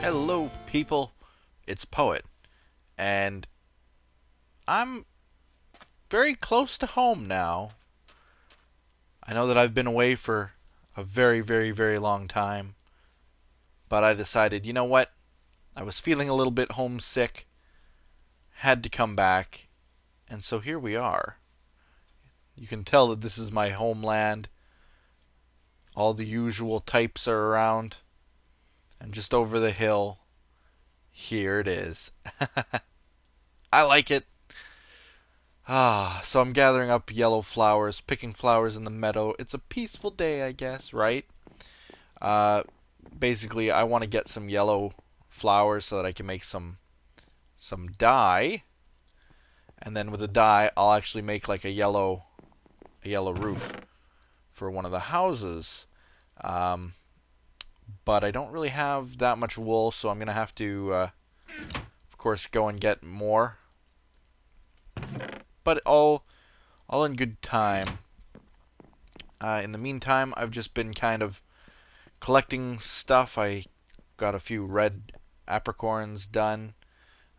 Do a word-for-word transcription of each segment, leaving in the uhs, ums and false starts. Hello people, it's Poet, and I'm very close to home now. I know that I've been away for a very, very, very long time, but I decided, you know what, I was feeling a little bit homesick, had to come back, and so here we are. You can tell that this is my homeland. All the usual types are around. And just over the hill, here it is. I like it. Ah, so I'm gathering up yellow flowers, picking flowers in the meadow. It's a peaceful day, I guess, right? Uh, basically, I want to get some yellow flowers so that I can make some some dye. And then with the dye, I'll actually make like a yellow a yellow roof for one of the houses. Um... But I don't really have that much wool, so I'm gonna have to, uh, of course, go and get more. But all, all in good time. Uh, in the meantime, I've just been kind of collecting stuff. I got a few red apricorns done,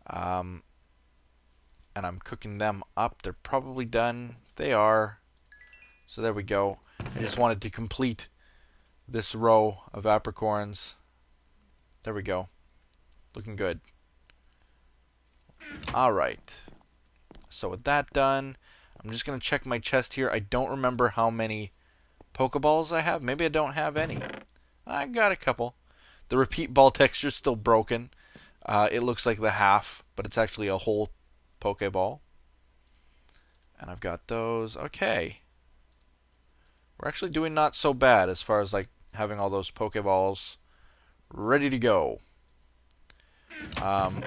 um, and I'm cooking them up. They're probably done. They are. So there we go. I just wanted to complete this row of apricorns. There we go. Looking good. Alright. So with that done, I'm just going to check my chest here. I don't remember how many Pokeballs I have. Maybe I don't have any. I got a couple. The repeat ball texture is still broken. Uh, it looks like the half, but it's actually a whole Pokeball. And I've got those. Okay. We're actually doing not so bad as far as like having all those Pokeballs ready to go. Um,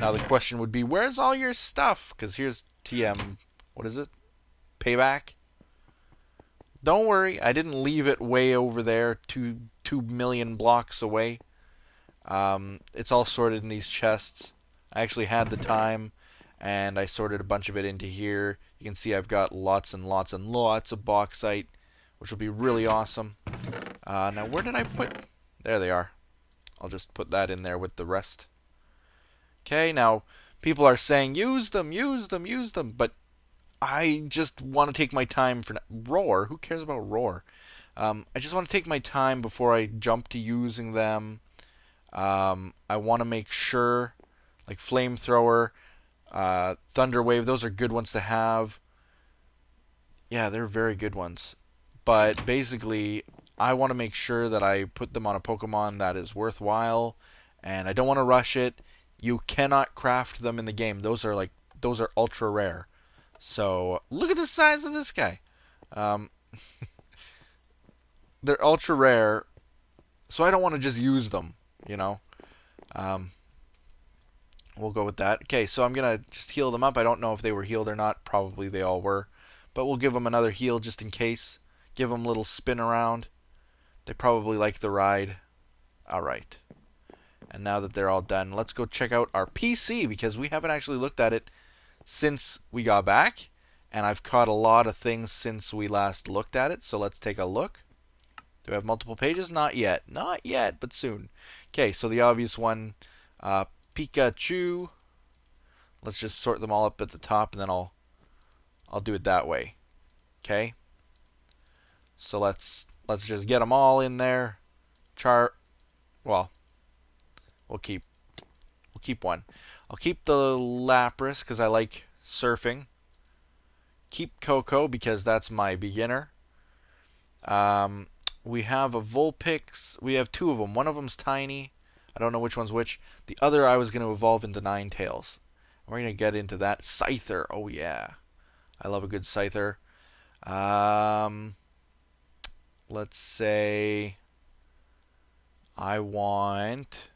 now the question would be, where's all your stuff? Because here's T M, what is it? Payback? Don't worry, I didn't leave it way over there, two, two million blocks away. Um, it's all sorted in these chests. I actually had the time, and I sorted a bunch of it into here. You can see I've got lots and lots and lots of bauxite, which will be really awesome. Uh, now, where did I put... There they are. I'll just put that in there with the rest. Okay, now, people are saying, use them, use them, use them, but I just want to take my time for... Roar? Who cares about Roar? Um, I just want to take my time before I jump to using them. Um, I want to make sure, like Flamethrower, uh, Thunder Wave, those are good ones to have. Yeah, they're very good ones. But basically, I want to make sure that I put them on a Pokemon that is worthwhile, and I don't want to rush it. You cannot craft them in the game. Those are like, those are ultra rare. So look at the size of this guy. Um, they're ultra rare, so I don't want to just use them. You know, um, we'll go with that. Okay, so I'm gonna just heal them up. I don't know if they were healed or not. Probably they all were, but we'll give them another heal just in case. Give them a little spin around. They probably like the ride. Alright. And now that they're all done, let's go check out our P C, because we haven't actually looked at it since we got back. And I've caught a lot of things since we last looked at it. So let's take a look. Do we have multiple pages? Not yet. Not yet, but soon. Okay, so the obvious one, uh, Pikachu. Let's just sort them all up at the top, and then I'll, I'll do it that way. Okay. So let's let's just get them all in there. Char, well, we'll keep we'll keep one. I'll keep the Lapras because I like surfing. Keep Coco because that's my beginner. Um, we have a Vulpix. We have two of them. One of them's tiny. I don't know which one's which. The other I was going to evolve into Ninetales. We're going to get into that. Scyther. Oh yeah, I love a good Scyther. Um. Let's say I want,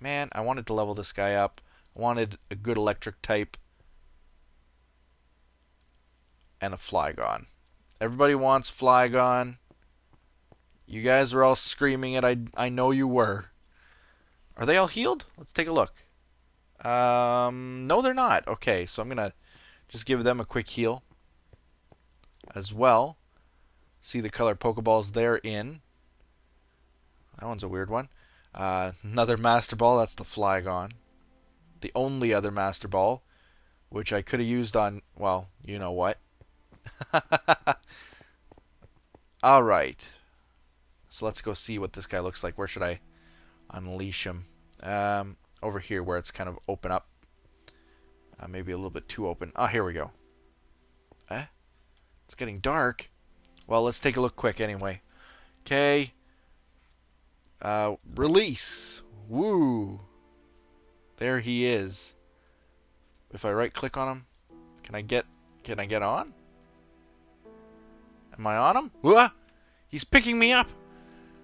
man, I wanted to level this guy up. I wanted a good electric type and a Flygon. Everybody wants Flygon. You guys were all screaming it. I, I know you were. Are they all healed? Let's take a look. Um, no, they're not. Okay, so I'm going to just give them a quick heal as well. See the color Pokeballs they're in. That one's a weird one. Uh, another Master Ball, that's the Flygon. The only other Master Ball, which I could have used on, well, you know what. Alright. So let's go see what this guy looks like. Where should I unleash him? Um, over here where it's kind of open up. Uh, maybe a little bit too open. Oh, here we go. Eh? It's getting dark. Well, let's take a look quick anyway. Okay. Uh, release. Woo. There he is. If I right-click on him, can I get? Can I get on? Am I on him? Whoa! He's picking me up.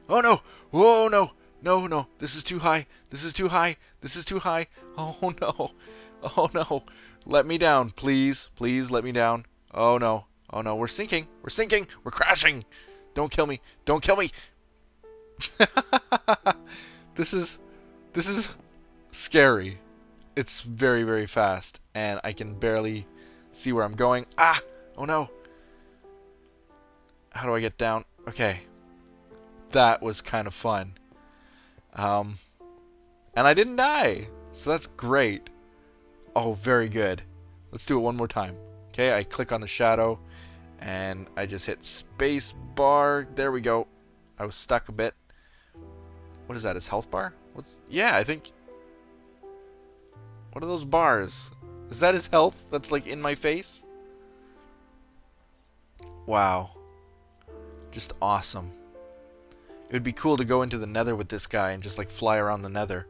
Oh no! Whoa no! No no! This is too high. This is too high. This is too high. Oh no! Oh no! Let me down, please. Please let me down. Oh no! Oh no! We're sinking. We're sinking. We're crashing. Don't kill me. Don't kill me. This is, this is scary. It's very, very fast, and I can barely see where I'm going. Ah! Oh no! How do I get down? Okay. That was kind of fun. Um, and I didn't die, so that's great. Oh, very good. Let's do it one more time. Okay, I click on the shadow, and I just hit space bar. There we go. I was stuck a bit. What is that? His health bar? What's? Yeah, I think. What are those bars? Is that his health? That's like in my face. Wow. Just awesome. It would be cool to go into the nether with this guy and just like fly around the nether.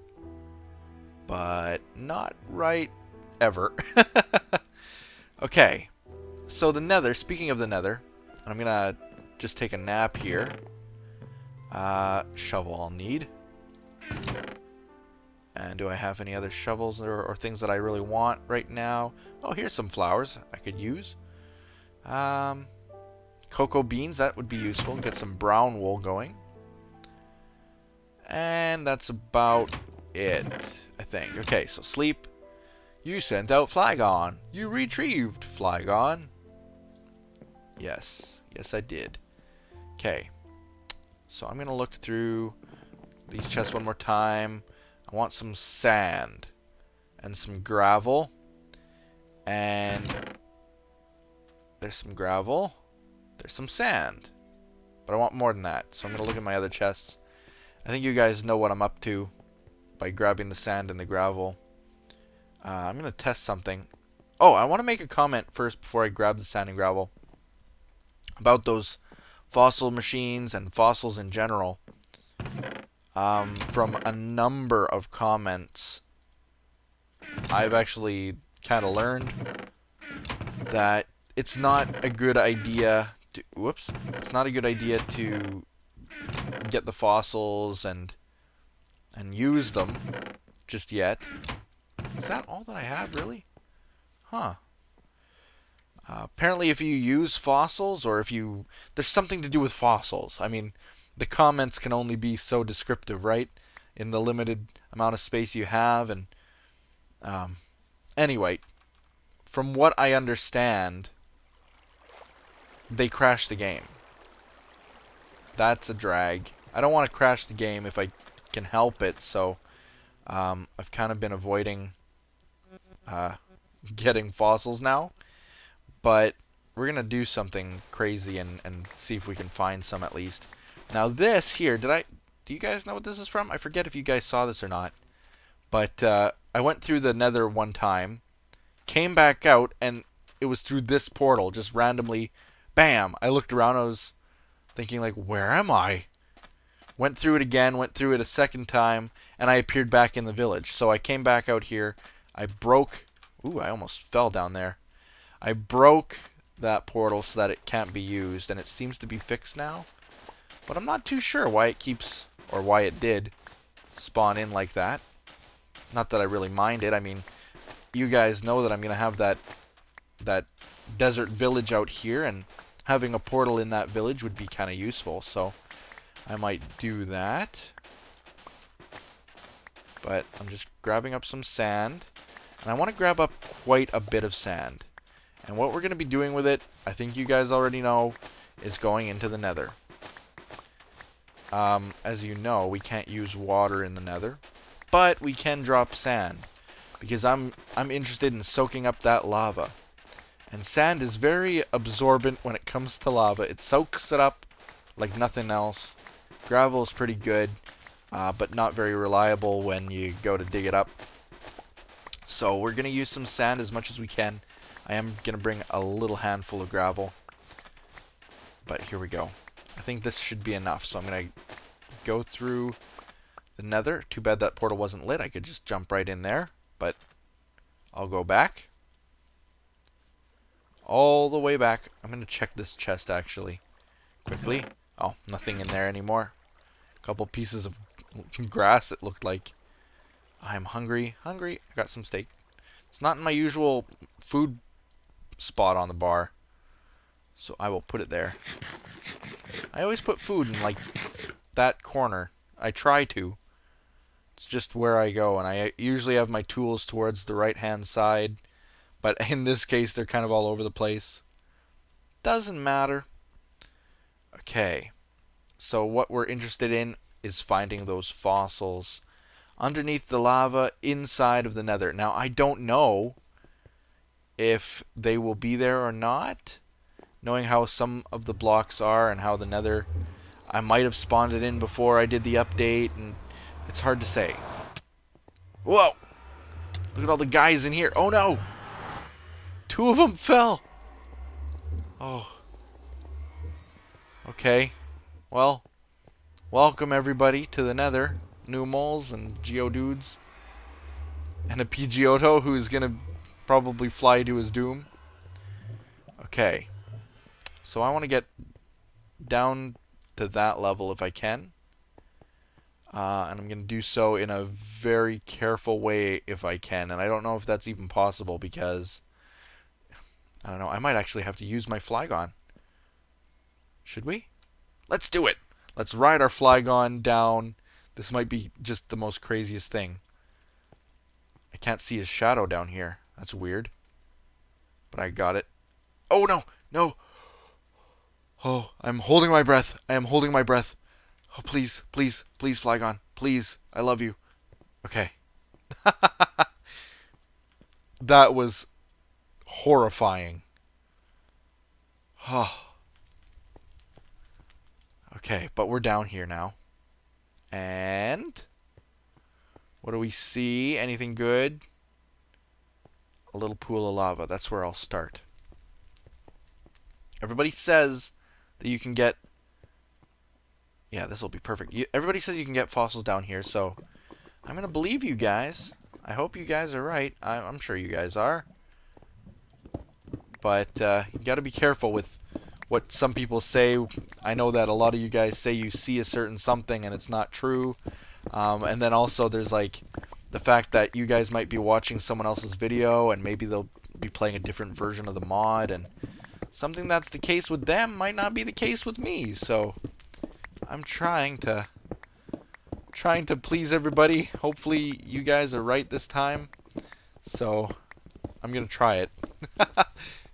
But not right ever. Okay. So the nether, speaking of the nether, I'm gonna just take a nap here. Uh, shovel I'll need. And do I have any other shovels or, or things that I really want right now? Oh, here's some flowers I could use. Um, cocoa beans, that would be useful. Get some brown wool going. And that's about it, I think. Okay, so sleep. You sent out Flygon. You retrieved Flygon. Yes. Yes, I did. Okay. So I'm going to look through these chests one more time. I want some sand and some gravel. And there's some gravel. There's some sand. But I want more than that. So I'm going to look at my other chests. I think you guys know what I'm up to by grabbing the sand and the gravel. Uh, I'm going to test something. Oh, I want to make a comment first before I grab the sand and gravel about those fossil machines and fossils in general, um, from a number of comments. I've actually kind of learned that it's not a good idea to, whoops, it's not a good idea to get the fossils and and use them just yet. Is that all that I have, really? Huh. Uh, apparently if you use fossils, or if you... There's something to do with fossils. I mean, the comments can only be so descriptive, right? In the limited amount of space you have. And um, anyway, from what I understand, they crash the game. That's a drag. I don't want to crash the game if I can help it, so um, I've kind of been avoiding uh, getting fossils now. But we're going to do something crazy and, and see if we can find some at least. Now this here, did I... Do you guys know what this is from? I forget if you guys saw this or not. But uh, I went through the nether one time, came back out, and it was through this portal. Just randomly, bam! I looked around, I was thinking like, where am I? Went through it again, went through it a second time, and I appeared back in the village. So I came back out here, I broke... Ooh, I almost fell down there. I broke that portal so that it can't be used, and it seems to be fixed now. But I'm not too sure why it keeps, or why it did, spawn in like that. Not that I really mind it. I mean, you guys know that I'm going to have that, that desert village out here, and having a portal in that village would be kind of useful. So I might do that. But I'm just grabbing up some sand. And I want to grab up quite a bit of sand. And what we're going to be doing with it, I think you guys already know, is going into the nether. Um, as you know, we can't use water in the Nether, but we can drop sand, because I'm I'm interested in soaking up that lava. And sand is very absorbent when it comes to lava. It soaks it up like nothing else. Gravel is pretty good, uh, but not very reliable when you go to dig it up. So we're going to use some sand as much as we can. I am going to bring a little handful of gravel. But here we go. I think this should be enough. So I'm going to go through the Nether. Too bad that portal wasn't lit. I could just jump right in there. But I'll go back. All the way back. I'm going to check this chest actually quickly. Oh, nothing in there anymore. A couple pieces of grass it looked like. I'm hungry. Hungry. I got some steak. It's not in my usual food spot on the bar. So I will put it there. I always put food in like that corner. I try to. It's just where I go, and I usually have my tools towards the right-hand side. But in this case, they're kind of all over the place. Doesn't matter. Okay. So what we're interested in is finding those fossils underneath the lava inside of the Nether. Now, I don't know if they will be there or not. Knowing how some of the blocks are and how the Nether... I might have spawned it in before I did the update, and it's hard to say. Whoa! Look at all the guys in here. Oh, no! Two of them fell. Oh. Okay. Well, welcome everybody to the Nether. New moles and geodudes. And a Pidgeotto who's gonna probably fly to his doom. Okay. So I want to get down to that level if I can. Uh, and I'm gonna do so in a very careful way if I can. And I don't know if that's even possible because... I don't know. I might actually have to use my Flygon. Should we? Let's do it! Let's ride our Flygon down. This might be just the most craziest thing. I can't see his shadow down here. That's weird. But I got it. Oh, no! No! Oh, I'm holding my breath. I am holding my breath. Oh, please, please, please, Flygon. Please. I love you. Okay. That was... horrifying. Oh. Okay, but we're down here now. And what do we see? Anything good? A little pool of lava. That's where I'll start. Everybody says that you can get... Yeah, this will be perfect. You... Everybody says you can get fossils down here, so I'm going to believe you guys. I hope you guys are right. I... I'm sure you guys are. But uh, you got to be careful with what some people say. I know that a lot of you guys say you see a certain something and it's not true. Um, and then also there's like the fact that you guys might be watching someone else's video and maybe they'll be playing a different version of the mod. And something that's the case with them might not be the case with me. So I'm trying to, trying to please everybody. Hopefully you guys are right this time. So I'm going to try it.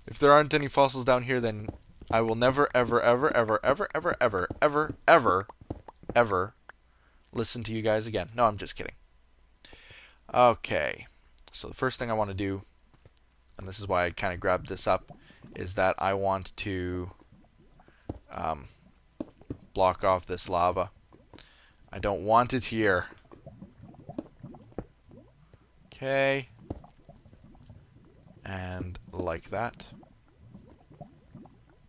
If there aren't any fossils down here, then I will never, ever, ever, ever, ever, ever, ever, ever, ever, ever listen to you guys again. No, I'm just kidding. Okay. So the first thing I want to do, and this is why I kind of grabbed this up, is that I want to um, block off this lava. I don't want it here. Okay. And like that.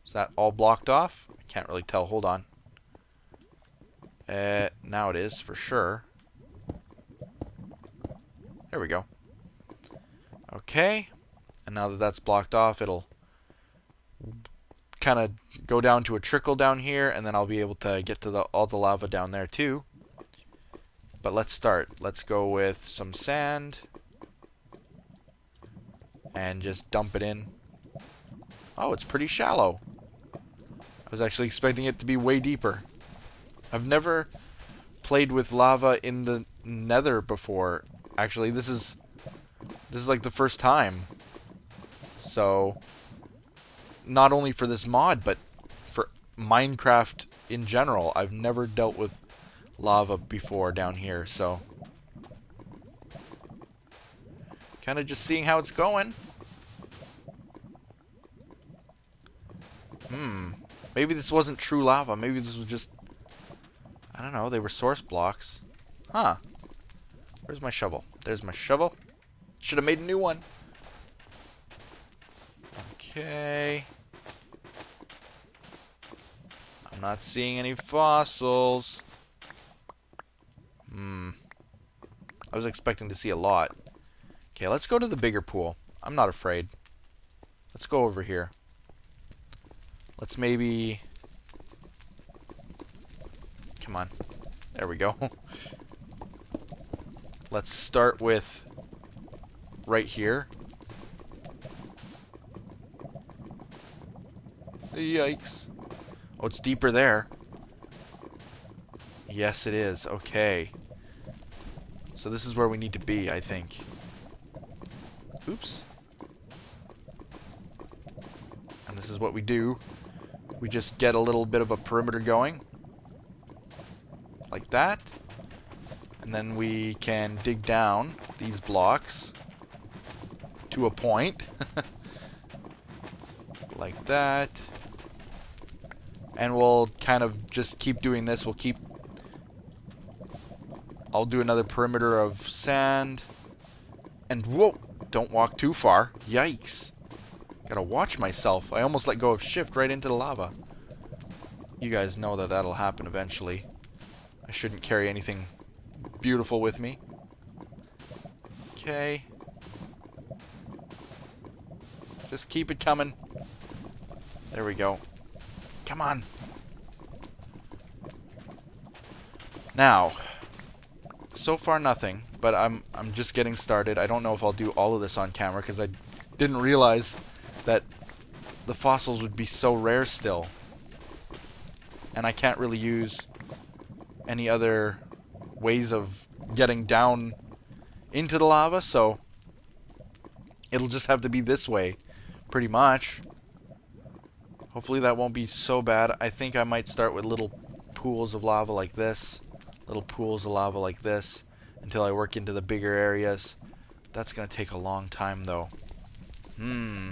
Is that all blocked off? I can't really tell. Hold on. Uh, now it is for sure. There we go. Okay. And now that that's blocked off, it'll kind of go down to a trickle down here, and then I'll be able to get to the, all the lava down there too. But let's start. Let's go with some sand. And just dump it in. Oh, it's pretty shallow. I was actually expecting it to be way deeper. I've never played with lava in the Nether before. Actually, this is this is like the first time. So, not only for this mod, but for Minecraft in general. I've never dealt with lava before down here, so kind of just seeing how it's going. Hmm. Maybe this wasn't true lava. Maybe this was just, I don't know, they were source blocks. Huh. Where's my shovel? There's my shovel. Should have made a new one. Okay. I'm not seeing any fossils. Hmm. I was expecting to see a lot. Okay, let's go to the bigger pool. I'm not afraid. Let's go over here. Let's maybe... Come on. There we go. Let's start with right here. Yikes. Oh, it's deeper there. Yes, it is. Okay. So this is where we need to be, I think. Oops. And this is what we do. We just get a little bit of a perimeter going. Like that. And then we can dig down these blocks to a point. Like that. And we'll kind of just keep doing this. We'll keep... I'll do another perimeter of sand. And whoa! Don't walk too far. Yikes. Gotta watch myself. I almost let go of shift right into the lava. You guys know that that'll happen eventually. I shouldn't carry anything beautiful with me. Okay. Just keep it coming. There we go. Come on. Now, so far nothing, but I'm I'm just getting started. I don't know if I'll do all of this on camera because I didn't realize that the fossils would be so rare still. And I can't really use any other ways of getting down into the lava, so it'll just have to be this way, pretty much. Hopefully that won't be so bad. I think I might start with little pools of lava like this, little pools of lava like this, until I work into the bigger areas. That's going to take a long time, though. Hmm.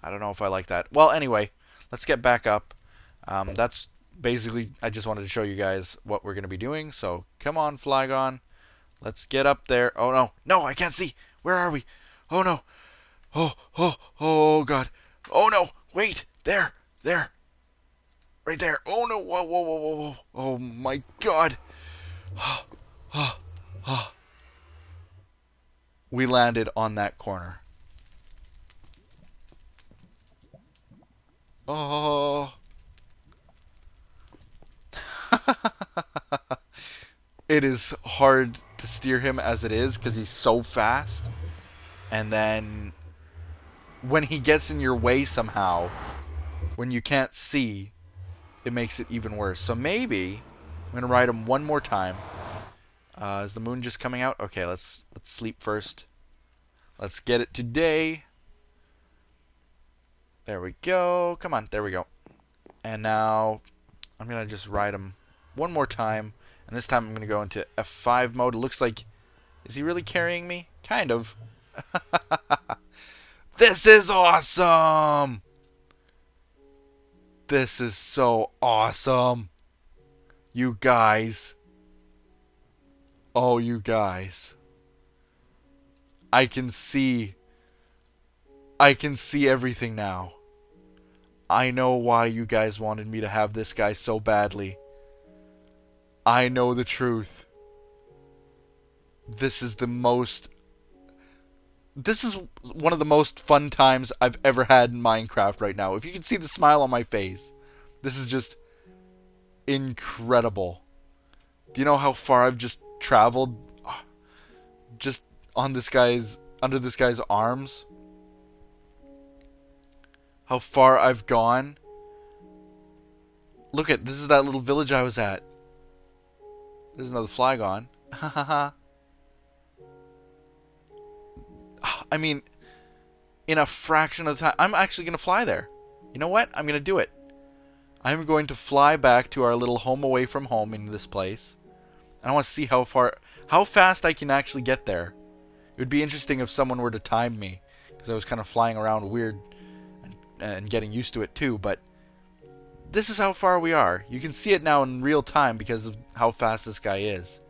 I don't know if I like that. Well, anyway, let's get back up. Um, that's basically, I just wanted to show you guys what we're going to be doing. So, come on, Flygon. Let's get up there. Oh, no. No, I can't see. Where are we? Oh, no. Oh, oh, oh, God. Oh, no. Wait. There. There. Right there. Oh, no. Whoa, whoa, whoa, whoa, whoa. Oh, my God. We landed on that corner. Oh. It is hard to steer him as it is because he's so fast. And then when he gets in your way somehow, when you can't see, it makes it even worse. So maybe I'm going to ride him one more time. Uh, is the moon just coming out? Okay, let's let's sleep first. Let's get it today. There we go. Come on, there we go. And now I'm going to just ride him one more time. And this time I'm going to go into F five mode. It looks like... Is he really carrying me? Kind of. This is awesome! This is so awesome. You guys. Oh, you guys. I can see... I can see everything now. I know why you guys wanted me to have this guy so badly. I know the truth. This is the most... This is one of the most fun times I've ever had in Minecraft right now. If you can see the smile on my face. This is just incredible. Do you know how far I've just traveled? Just on this guy's... Under this guy's arms? How far I've gone. Look at, this is that little village I was at. There's another Flygon. Ha ha ha. I mean, in a fraction of the time, I'm actually going to fly there. You know what? I'm going to do it. I'm going to fly back to our little home away from home in this place. And I want to see how far, how fast I can actually get there. It would be interesting if someone were to time me, because I was kind of flying around weird and, and getting used to it too. But this is how far we are. You can see it now in real time because of how fast this guy is.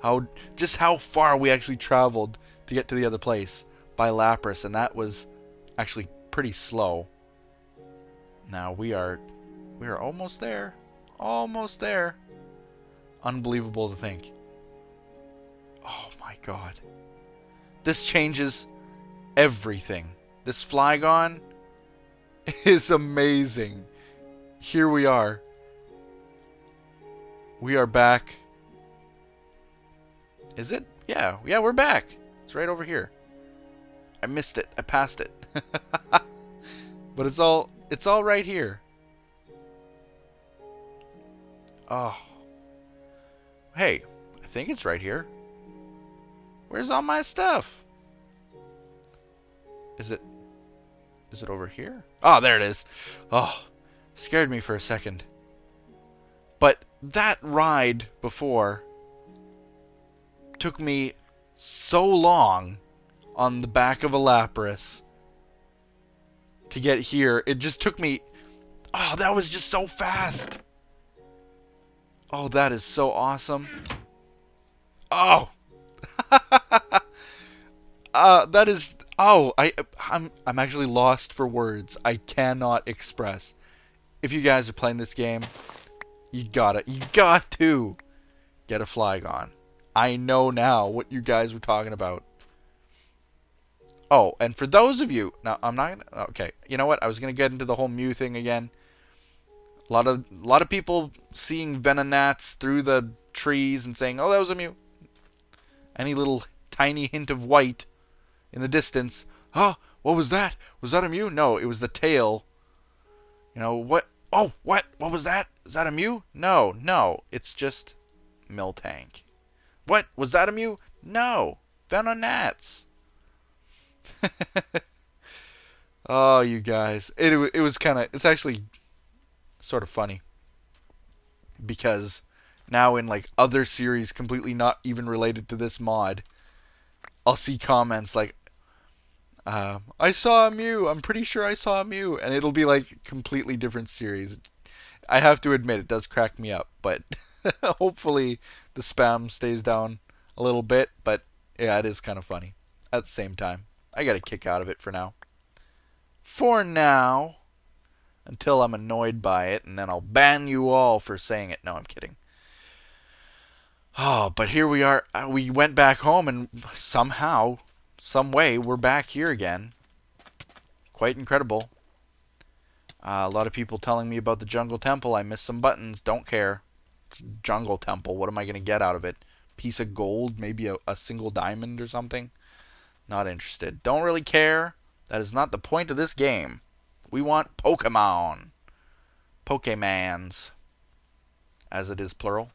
How just how far we actually traveled to get to the other place by Lapras, and that was actually pretty slow. Now we are we are almost there. Almost there. Unbelievable to think. Oh my god. This changes everything. This Flygon is amazing. Here we are. We are back. Is it? Yeah. Yeah, we're back. It's right over here. I missed it. I passed it. But it's all it's all right here. Oh. Hey, I think it's right here. Where's all my stuff? Is it Is it over here? Oh, there it is. Oh, scared me for a second. But that ride before took me so long on the back of a Lapras to get here. It just took me... Oh, that was just so fast. Oh, that is so awesome. Oh. uh, that is... Oh, I, I'm, I'm actually lost for words. I cannot express. If you guys are playing this game, you gotta, you got to get a Flygon. I know now what you guys were talking about. Oh, and for those of you... Now, I'm not gonna... Okay, you know what? I was gonna get into the whole Mew thing again. A lot of, a lot of people seeing Venonats through the trees and saying, oh, that was a Mew. Any little tiny hint of white in the distance. Oh, what was that? Was that a Mew? No, it was the tail. You know, what... Oh, what? What was that? Is that a Mew? No, no. It's just Miltank. What? Was that a Mew? No. Venonats. Oh, you guys, it it was kind of it's actually sort of funny because now in like other series completely not even related to this mod, I'll see comments like uh, I saw a Mew, I'm pretty sure I saw a Mew, and it'll be like completely different series. I have to admit, it does crack me up, but hopefully the spam stays down a little bit. But yeah, it is kind of funny at the same time. I got a kick out of it for now. For now. Until I'm annoyed by it. And then I'll ban you all for saying it. No, I'm kidding. Oh, but here we are. We went back home and somehow, some way, we're back here again. Quite incredible. Uh, a lot of people telling me about the Jungle Temple. I missed some buttons. Don't care. It's Jungle Temple. What am I going to get out of it? Piece of gold? Maybe a, a single diamond or something? Not interested. Don't really care. That is not the point of this game. We want Pokemon. Pokemans. As it is plural.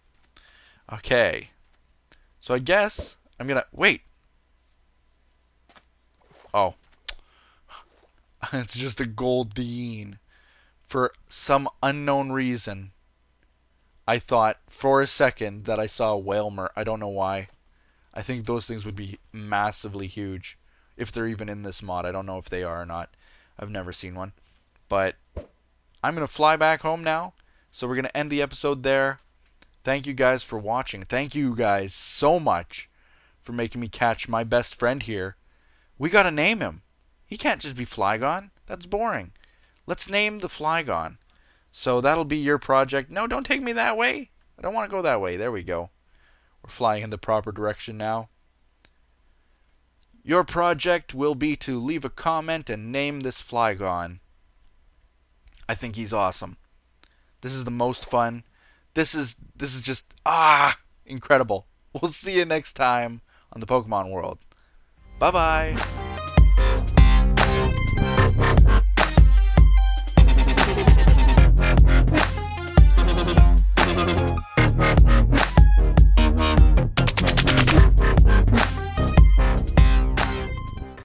Okay. So I guess I'm gonna... Wait. Oh. It's just a Goldeen. For some unknown reason, I thought for a second that I saw a whalemer. I don't know why. I think those things would be massively huge if they're even in this mod. I don't know if they are or not. I've never seen one. But I'm going to fly back home now. So we're going to end the episode there. Thank you guys for watching. Thank you guys so much for making me catch my best friend here. We got to name him. He can't just be Flygon. That's boring. Let's name the Flygon. So that'll be your project. No, don't take me that way. I don't want to go that way. There we go. We're flying in the proper direction now. Your project will be to leave a comment and name this Flygon. I think he's awesome. This is the most fun. This is this is just ah incredible. We'll see you next time on the Pokemon World. Bye bye.